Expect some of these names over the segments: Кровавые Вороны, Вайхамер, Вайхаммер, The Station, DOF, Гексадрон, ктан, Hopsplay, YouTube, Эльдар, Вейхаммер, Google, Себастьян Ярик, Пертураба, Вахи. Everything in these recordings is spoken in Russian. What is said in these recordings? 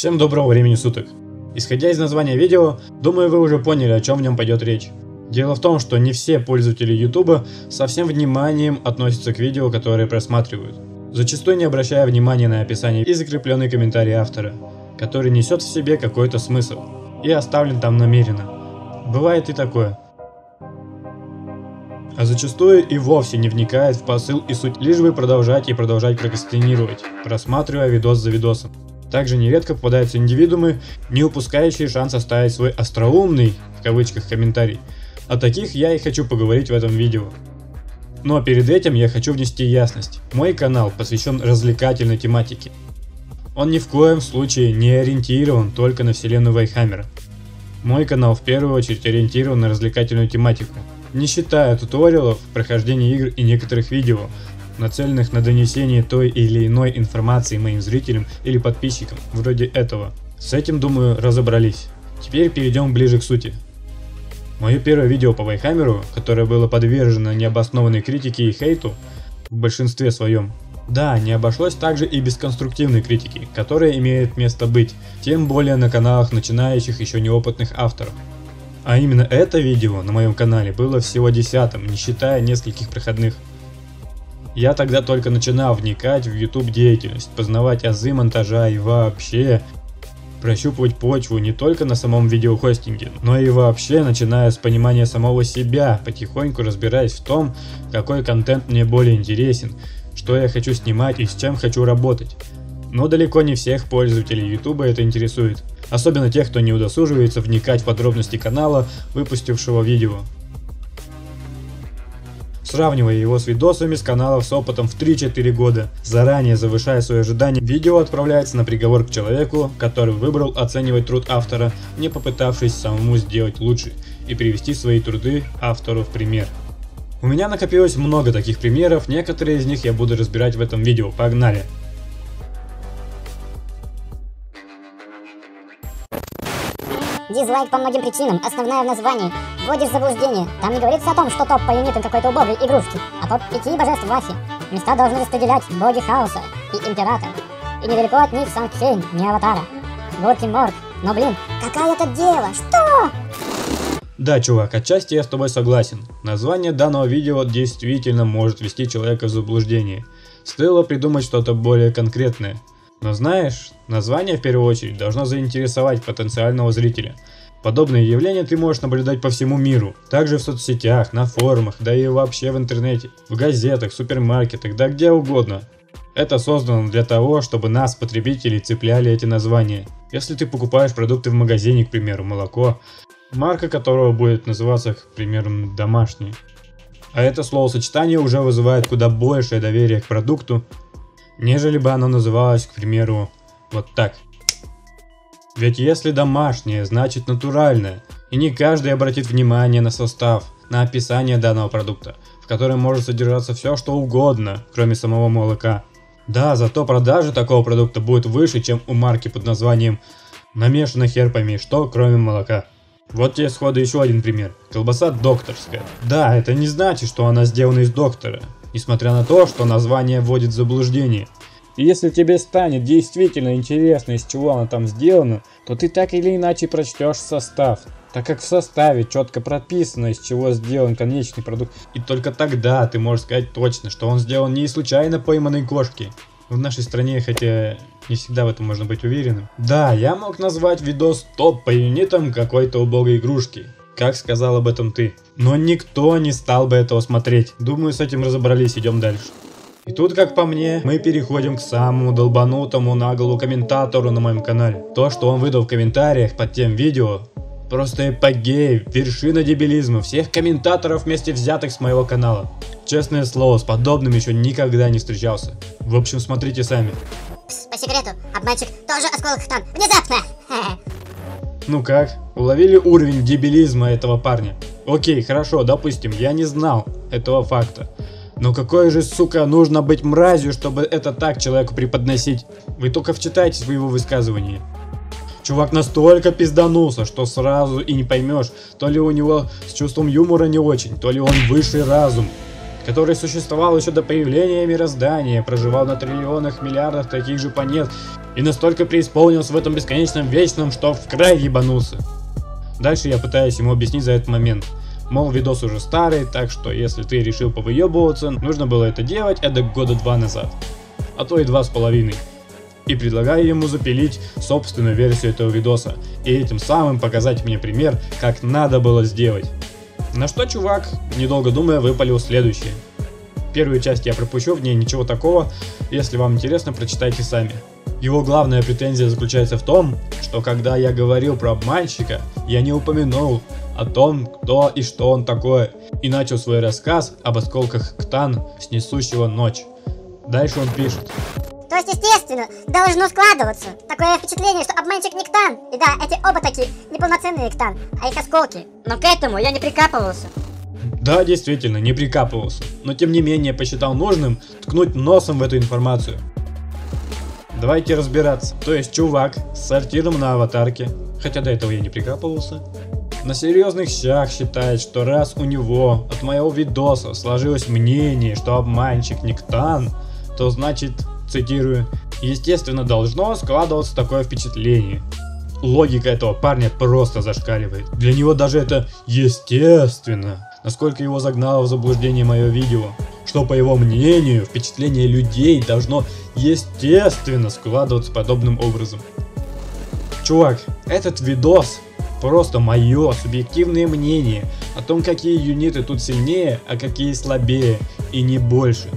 Всем доброго времени суток. Исходя из названия видео, думаю, вы уже поняли, о чем в нем пойдет речь. Дело в том, что не все пользователи YouTube со всем вниманием относятся к видео, которые просматривают, зачастую не обращая внимания на описание и закрепленный комментарий автора, который несет в себе какой-то смысл и оставлен там намеренно. Бывает и такое. А зачастую и вовсе не вникает в посыл и суть, лишь бы продолжать и продолжать прокрастинировать, просматривая видос за видосом. Также нередко попадаются индивидуумы, не упускающие шанс оставить свой «остроумный» в кавычках комментарий. О таких я и хочу поговорить в этом видео. Но перед этим я хочу внести ясность. Мой канал посвящен развлекательной тематике. Он ни в коем случае не ориентирован только на вселенную Вайхаммера. Мой канал в первую очередь ориентирован на развлекательную тематику, не считая туториалов, прохождения игр и некоторых видео, нацеленных на донесение той или иной информации моим зрителям или подписчикам, вроде этого. С этим, думаю, разобрались. Теперь перейдем ближе к сути. Мое первое видео по Вайхаммеру, которое было подвержено необоснованной критике и хейту, в большинстве своем. Да, не обошлось также и без конструктивной критики, которая имеет место быть, тем более на каналах начинающих еще неопытных авторов. А именно это видео на моем канале было всего 10-м, не считая нескольких проходных. Я тогда только начинал вникать в YouTube деятельность, познавать азы монтажа и вообще прощупывать почву не только на самом видеохостинге, но и вообще начиная с понимания самого себя, потихоньку разбираясь в том, какой контент мне более интересен, что я хочу снимать и с чем хочу работать. Но далеко не всех пользователей YouTube это интересует, особенно тех, кто не удосуживается вникать в подробности канала, выпустившего видео. Сравнивая его с видосами с каналов с опытом в 3-4 года, заранее завышая свои ожидания, видео отправляется на приговор к человеку, который выбрал оценивать труд автора, не попытавшись самому сделать лучше и привести свои труды автору в пример. У меня накопилось много таких примеров, некоторые из них я буду разбирать в этом видео, погнали! Дизлайк по многим причинам, основная в названии. Вводишь в заблуждение. Там не говорится о том, что топ по юнитам какой-то убогой игрушки, а топ 5 божеств Вахи. Места должны распределять боги хаоса и император. И недалеко от них сам Кейн, не аватара. Горки морг, но блин, какая это дело, что? Да, чувак, отчасти я с тобой согласен. Название данного видео действительно может ввести человека в заблуждение. Стоило придумать что-то более конкретное. Но знаешь, название в первую очередь должно заинтересовать потенциального зрителя. Подобные явления ты можешь наблюдать по всему миру, также в соцсетях, на форумах, да и вообще в интернете, в газетах, супермаркетах, да где угодно. Это создано для того, чтобы нас, потребителей, цепляли эти названия. Если ты покупаешь продукты в магазине, к примеру, молоко, марка которого будет называться, к примеру, «домашний». А это словосочетание уже вызывает куда большее доверие к продукту, нежели бы оно называлось, к примеру, вот так. Ведь если домашнее, значит натуральное, и не каждый обратит внимание на состав, на описание данного продукта, в котором может содержаться все что угодно, кроме самого молока. Да, зато продажи такого продукта будут выше, чем у марки под названием «намешано хер пойми что, кроме молока». Вот тебе сходу еще один пример. Колбаса докторская. Да, это не значит, что она сделана из доктора, несмотря на то, что название вводит в заблуждение. И если тебе станет действительно интересно, из чего она там сделана, то ты так или иначе прочтешь состав, так как в составе четко прописано, из чего сделан конечный продукт. И только тогда ты можешь сказать точно, что он сделан не из случайно пойманной кошки. В нашей стране, хотя не всегда в этом можно быть уверенным. Да, я мог назвать видос топ по юнитам какой-то убогой игрушки, как сказал об этом ты. Но никто не стал бы этого смотреть. Думаю, с этим разобрались, идем дальше. И тут, как по мне, мы переходим к самому долбанутому на голову комментатору на моем канале. То, что он выдал в комментариях под тем видео, просто эпогей, вершина дебилизма всех комментаторов вместе взятых с моего канала. Честное слово, с подобным еще никогда не встречался. В общем, смотрите сами. Пс, по секрету, обманщик тоже осколок там, внезапно. Ну как, уловили уровень дебилизма этого парня? Окей, хорошо, допустим, я не знал этого факта. Но какой же, сука, нужно быть мразью, чтобы это так человеку преподносить? Вы только вчитайтесь в его высказывание. Чувак настолько пизданулся, что сразу и не поймешь, то ли у него с чувством юмора не очень, то ли он высший разум. который существовал еще до появления мироздания, проживал на триллионах миллиардах таких же планет и настолько преисполнился в этом бесконечном вечном, что в край ебанулся. Дальше я пытаюсь ему объяснить за этот момент. Мол, видос уже старый, так что если ты решил повыебываться, нужно было это делать эдак года два назад, а то и 2,5. И предлагаю ему запилить собственную версию этого видоса, и этим самым показать мне пример, как надо было сделать. На что чувак, недолго думая, выпалил следующее. Первую часть я пропущу, в ней ничего такого, если вам интересно, прочитайте сами. Его главная претензия заключается в том, что когда я говорил про обманщика, я не упомянул о том, кто и что он такое, и начал свой рассказ об осколках ктан, снесущего ночь. Дальше он пишет. То есть, естественно, должно складываться такое впечатление, что обманщик не ктан. И да, эти оба такие неполноценные ктан, а их осколки. Но к этому я не прикапывался. Да, действительно, не прикапывался. Но тем не менее, посчитал нужным ткнуть носом в эту информацию. Давайте разбираться. То есть, чувак с сортиром на аватарке, хотя до этого я не прикапывался, на серьезных щах считает, что раз у него от моего видоса сложилось мнение, что обманщик не ктан, то значит... Цитирую. Естественно, должно складываться такое впечатление. Логика этого парня просто зашкаливает. Для него даже это естественно. Насколько его загнало в заблуждение мое видео. Что, по его мнению, впечатление людей должно естественно складываться подобным образом. Чувак, этот видос просто мое субъективное мнение о том, какие юниты тут сильнее, а какие слабее, и не больше.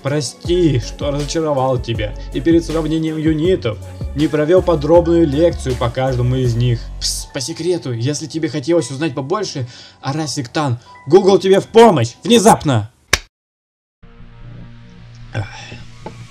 Прости, что разочаровал тебя и перед сравнением юнитов не провел подробную лекцию по каждому из них. Пс, по секрету, если тебе хотелось узнать побольше о расе ктан, Google тебе в помощь, внезапно!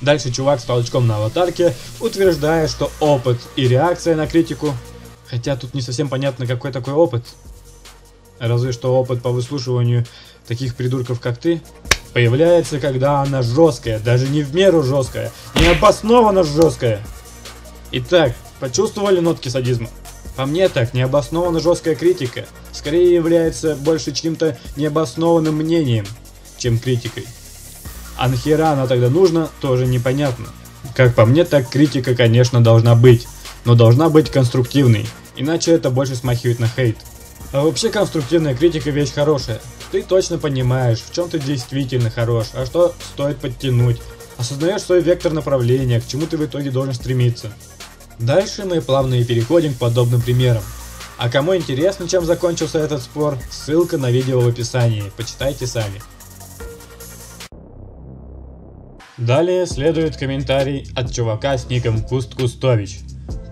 Дальше чувак с толчком на аватарке утверждает, что опыт и реакция на критику, хотя тут не совсем понятно, какой такой опыт, разве что опыт по выслушиванию таких придурков, как ты, появляется, когда она жесткая, даже не в меру жесткая, необоснованно жесткая. Итак, почувствовали нотки садизма? По мне так, необоснованно жесткая критика скорее является больше чем-то необоснованным мнением, чем критикой. А нахера она тогда нужна, тоже непонятно. Как по мне, так критика, конечно, должна быть, но должна быть конструктивной, иначе это больше смахивает на хейт. А вообще конструктивная критика вещь хорошая. Ты точно понимаешь, в чем ты действительно хорош, а что стоит подтянуть. Осознаешь свой вектор направления, к чему ты в итоге должен стремиться. Дальше мы плавно и переходим к подобным примерам. А кому интересно, чем закончился этот спор, ссылка на видео в описании, почитайте сами. Далее следует комментарий от чувака с ником Куст-Кустович.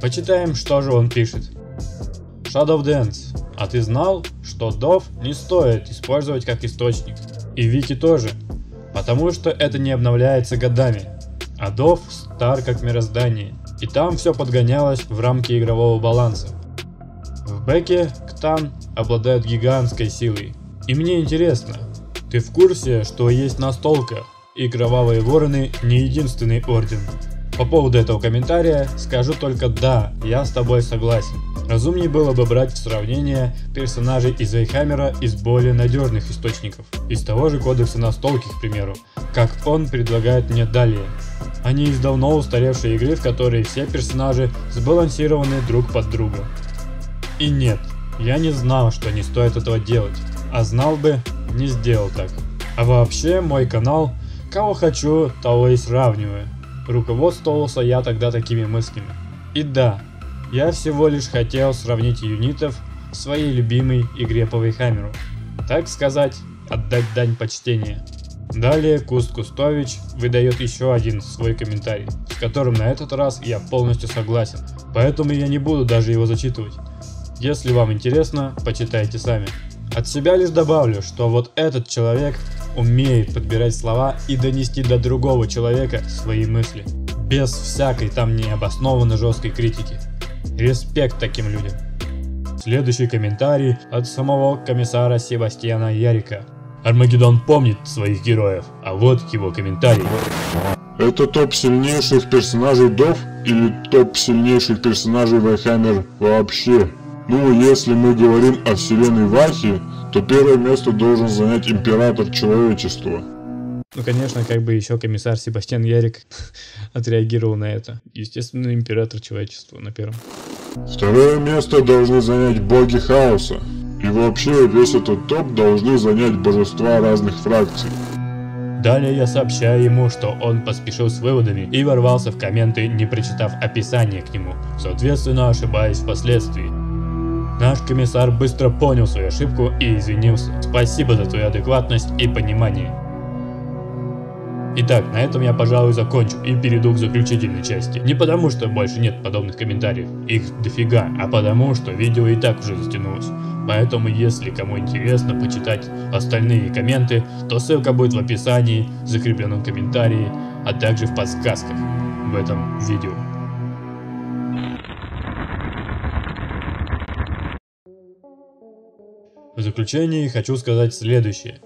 Почитаем, что же он пишет. Shadow Dance. А ты знал, что DOF не стоит использовать как источник? И Вики тоже, потому что это не обновляется годами, а DOF стар как мироздание, и там все подгонялось в рамки игрового баланса. В бэке ктан обладает гигантской силой, и мне интересно, ты в курсе, что есть настолка, и кровавые вороны не единственный орден? По поводу этого комментария скажу только да, я с тобой согласен. Разумнее было бы брать в сравнение персонажей из Вейхаммера из более надежных источников, из того же кодекса настолки, к примеру, как он предлагает мне далее. Они из давно устаревшей игры, в которой все персонажи сбалансированы друг под друга. И нет, я не знал, что не стоит этого делать, а знал бы, не сделал так. А вообще мой канал «Кого хочу, того и сравниваю». Руководствовался я тогда такими мыслями. И да, я всего лишь хотел сравнить юнитов в своей любимой игре по Вайхамеру. Так сказать, отдать дань почтения. Далее Куст Кустович выдает еще один свой комментарий, с которым на этот раз я полностью согласен, поэтому я не буду даже его зачитывать. Если вам интересно, почитайте сами. От себя лишь добавлю, что вот этот человек умеет подбирать слова и донести до другого человека свои мысли, без всякой там необоснованно жесткой критики. Респект таким людям. Следующий комментарий от самого комиссара Себастьяна Ярика. Армагеддон помнит своих героев, а вот его комментарий. Это топ сильнейших персонажей DOF или топ сильнейших персонажей Вайхаммер вообще? Ну, если мы говорим о вселенной Вахи, то первое место должен занять император человечества. Ну, конечно, как бы еще комиссар Себастьян Ярик отреагировал на это. Естественно, император человечества на первом. Второе место должны занять боги хаоса. И вообще, весь этот топ должны занять божества разных фракций. Далее я сообщаю ему, что он поспешил с выводами и ворвался в комменты, не прочитав описание к нему, соответственно ошибаясь впоследствии. Наш комиссар быстро понял свою ошибку и извинился. Спасибо за твою адекватность и понимание. Итак, на этом я, пожалуй, закончу и перейду к заключительной части. Не потому, что больше нет подобных комментариев, их дофига, а потому, что видео и так уже затянулось. Поэтому, если кому интересно почитать остальные комменты, то ссылка будет в описании, в закрепленном комментарии, а также в подсказках в этом видео. В заключение хочу сказать следующее.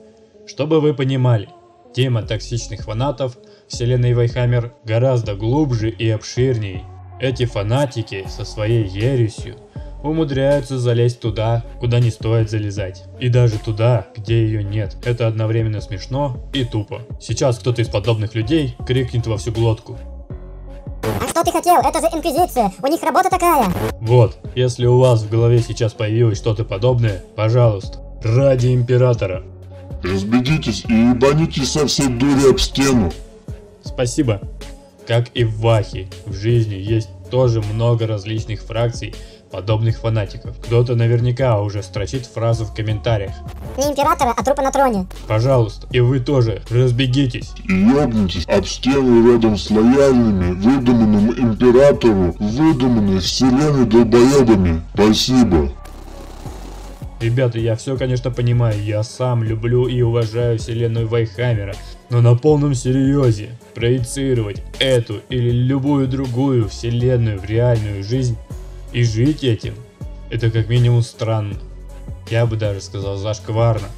Чтобы вы понимали, тема токсичных фанатов вселенной Вайхаммер гораздо глубже и обширней. Эти фанатики со своей ересью умудряются залезть туда, куда не стоит залезать. И даже туда, где ее нет. Это одновременно смешно и тупо. Сейчас кто-то из подобных людей крикнет во всю глотку: а что ты хотел? Это же инквизиция, у них работа такая. Вот, если у вас в голове сейчас появилось что-то подобное, пожалуйста, ради императора. Разбегитесь и ебанитесь со всей дури об стену. Спасибо. Как и в Вахи, в жизни есть тоже много различных фракций подобных фанатиков. Кто-то наверняка уже строчит фразу в комментариях: не императора, а трупа на троне. Пожалуйста, и вы тоже разбегитесь. И ебнитесь об стену рядом с лояльными, выдуманным императору, выдуманной вселенной долбоебами. Спасибо. Ребята, я все, конечно, понимаю, я сам люблю и уважаю вселенную Вайхаммера, но на полном серьезе проецировать эту или любую другую вселенную в реальную жизнь и жить этим, это как минимум странно. Я бы даже сказал, зашкварно.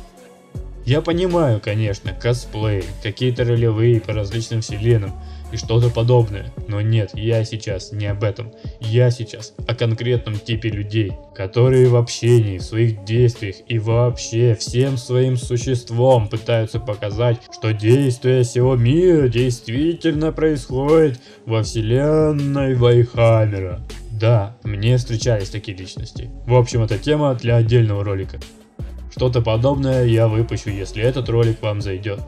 Я понимаю, конечно, косплей, какие-то ролевые по различным вселенным и что-то подобное. Но нет, я сейчас не об этом. Я сейчас о конкретном типе людей, которые в общении, в своих действиях и вообще всем своим существом пытаются показать, что действие всего мира действительно происходит во вселенной Вайхаммера. Да, мне встречались такие личности. В общем, это тема для отдельного ролика. Что-то подобное я выпущу, если этот ролик вам зайдет.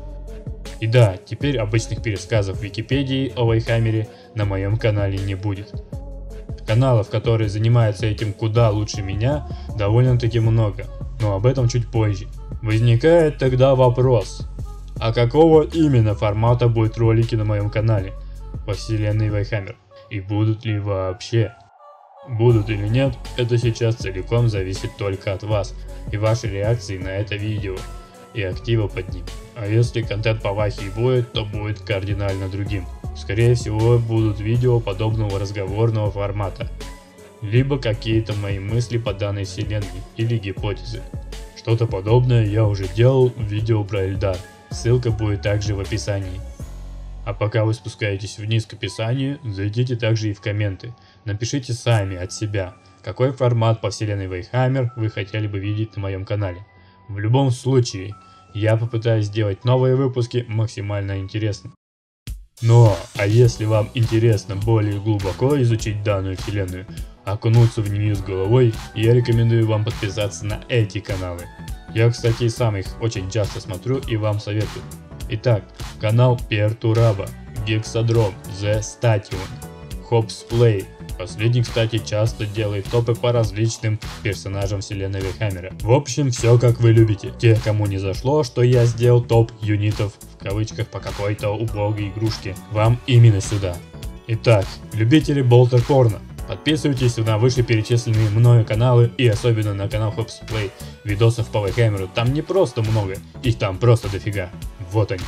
И да, теперь обычных пересказов в Википедии о Вайхаммере на моем канале не будет. Каналов, которые занимаются этим куда лучше меня, довольно-таки много, но об этом чуть позже. Возникает тогда вопрос, а какого именно формата будут ролики на моем канале по вселенной Вайхаммер? И будут ли вообще? Будут или нет, это сейчас целиком зависит только от вас и вашей реакции на это видео и актива под ним. А если контент по Вахе и будет, то будет кардинально другим. Скорее всего, будут видео подобного разговорного формата, либо какие-то мои мысли по данной вселенной или гипотезы. Что-то подобное я уже делал в видео про Эльдар, ссылка будет также в описании. А пока вы спускаетесь вниз к описанию, зайдите также и в комменты. Напишите сами от себя, какой формат по вселенной Вейхаммер вы хотели бы видеть на моем канале. В любом случае, я попытаюсь сделать новые выпуски максимально интересными. Но, а если вам интересно более глубоко изучить данную вселенную, окунуться в нее с головой, я рекомендую вам подписаться на эти каналы. Я, кстати, сам их очень часто смотрю и вам советую. Итак, канал Пертураба, Гексадрон, The Station, Hopsplay. Последний, кстати, часто делает топы по различным персонажам вселенной Вейхаммера. В общем, все как вы любите. Те, кому не зашло, что я сделал топ юнитов в кавычках по какой-то убогой игрушке, вам именно сюда. Итак, любители болтер-порно, подписывайтесь на вышеперечисленные мною каналы и особенно на канал Hopsplay. Видосов по Вейхаммеру там не просто много, их там просто дофига. Вот они.